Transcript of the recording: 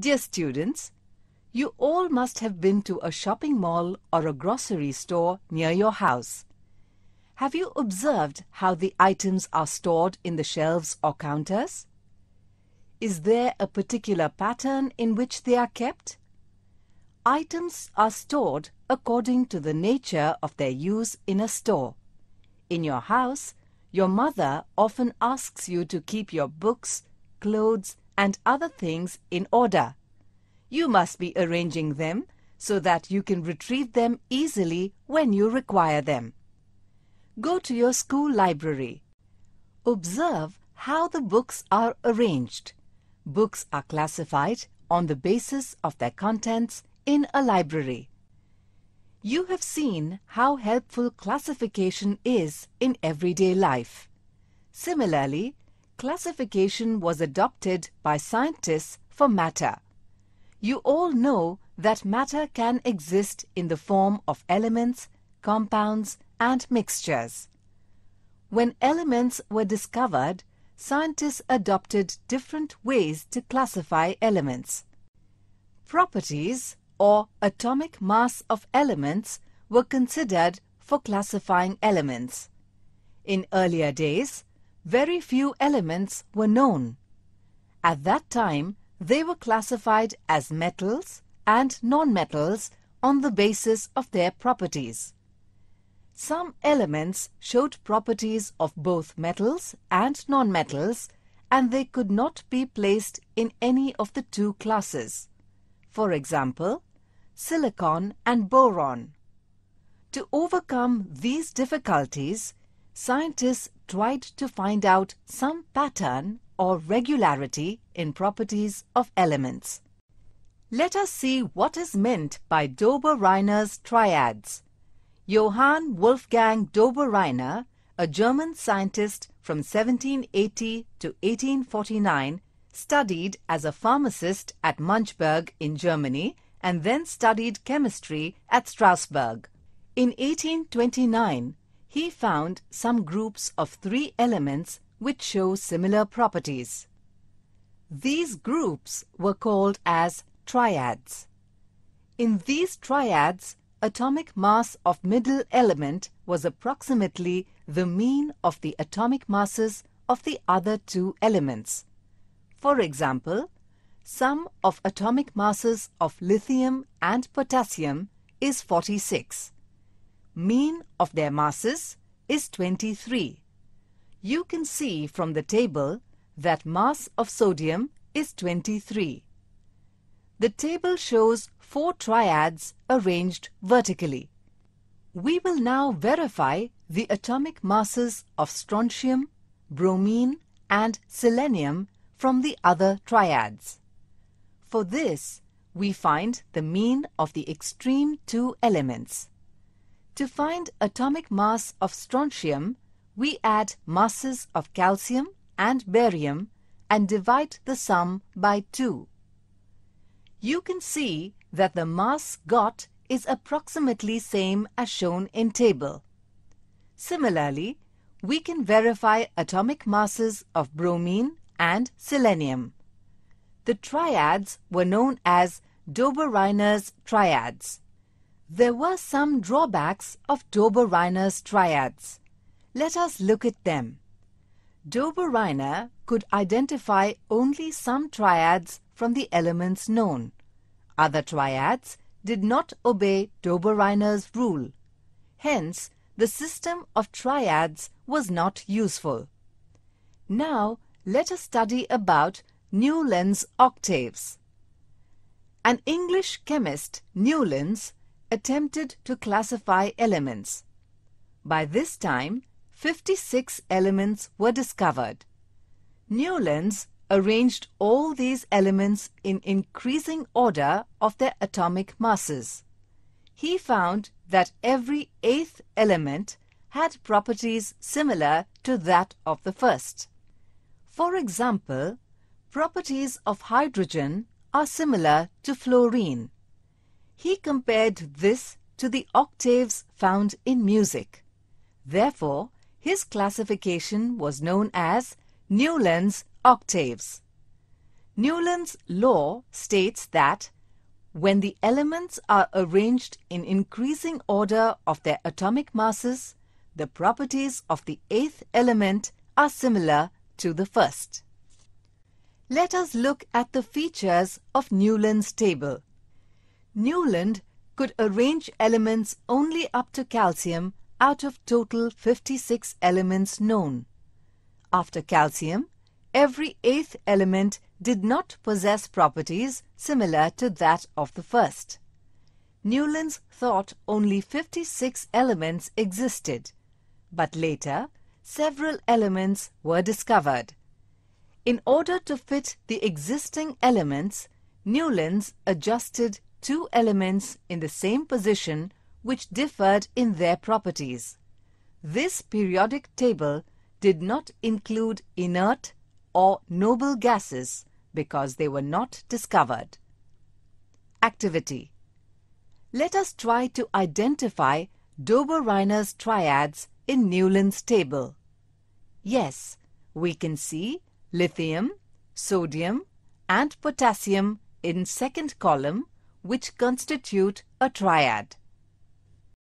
Dear students, you all must have been to a shopping mall or a grocery store near your house. Have you observed how the items are stored in the shelves or counters? Is there a particular pattern in which they are kept? Items are stored according to the nature of their use in a store. In your house, your mother often asks you to keep your books, clothes, and other things in order. You must be arranging them so that you can retrieve them easily when you require them. Go to your school library. Observe how the books are arranged. Books are classified on the basis of their contents in a library. You have seen how helpful classification is in everyday life. Similarly, classification was adopted by scientists for matter. You all know that matter can exist in the form of elements, compounds, and mixtures. When elements were discovered, scientists adopted different ways to classify elements. Properties or atomic mass of elements were considered for classifying elements. In earlier days, very few elements were known. At that time, they were classified as metals and non-metals on the basis of their properties. Some elements showed properties of both metals and non-metals, and they could not be placed in any of the two classes. For example, silicon and boron. To overcome these difficulties, scientists tried to find out some pattern or regularity in properties of elements. Let us see what is meant by Dobereiner's triads. Johann Wolfgang Dobereiner, a German scientist from 1780 to 1849, studied as a pharmacist at Munchberg in Germany and then studied chemistry at Strasbourg. In 1829, he found some groups of three elements which show similar properties. These groups were called as triads. In these triads, atomic mass of middle element was approximately the mean of the atomic masses of the other two elements. For example, sum of atomic masses of lithium and potassium is 46. Mean of their masses is 23. You can see from the table that mass of sodium is 23. The table shows four triads arranged vertically. We will now verify the atomic masses of strontium, bromine, and selenium from the other triads. For this, we find the mean of the extreme two elements. To find atomic mass of strontium, we add masses of calcium and barium and divide the sum by 2. You can see that the mass got is approximately same as shown in table. Similarly, we can verify atomic masses of bromine and selenium. The triads were known as Dobereiner's triads. There were some drawbacks of Dobereiner's triads. Let us look at them. Dobereiner could identify only some triads from the elements known. Other triads did not obey Dobereiner's rule. Hence, the system of triads was not useful. Now, let us study about Newlands' octaves. An English chemist, Newlands, attempted to classify elements. By this time, 56 elements were discovered. Newlands arranged all these elements in increasing order of their atomic masses. He found that every 8th element had properties similar to that of the first. For example, properties of hydrogen are similar to fluorine. He compared this to the octaves found in music. Therefore, his classification was known as Newlands' octaves. Newlands' law states that when the elements are arranged in increasing order of their atomic masses, the properties of the eighth element are similar to the first. Let us look at the features of Newland's table. Newland could arrange elements only up to calcium out of total 56 elements known. After calcium, every eighth element did not possess properties similar to that of the first. Newlands thought only 56 elements existed, but later several elements were discovered. In order to fit the existing elements, Newlands adjusted two elements in the same position which differed in their properties. This periodic table did not include inert or noble gases because they were not discovered. Activity. Let us try to identify Dobereiner's triads in Newland's table. Yes, we can see lithium, sodium and potassium in second column, which constitute a triad.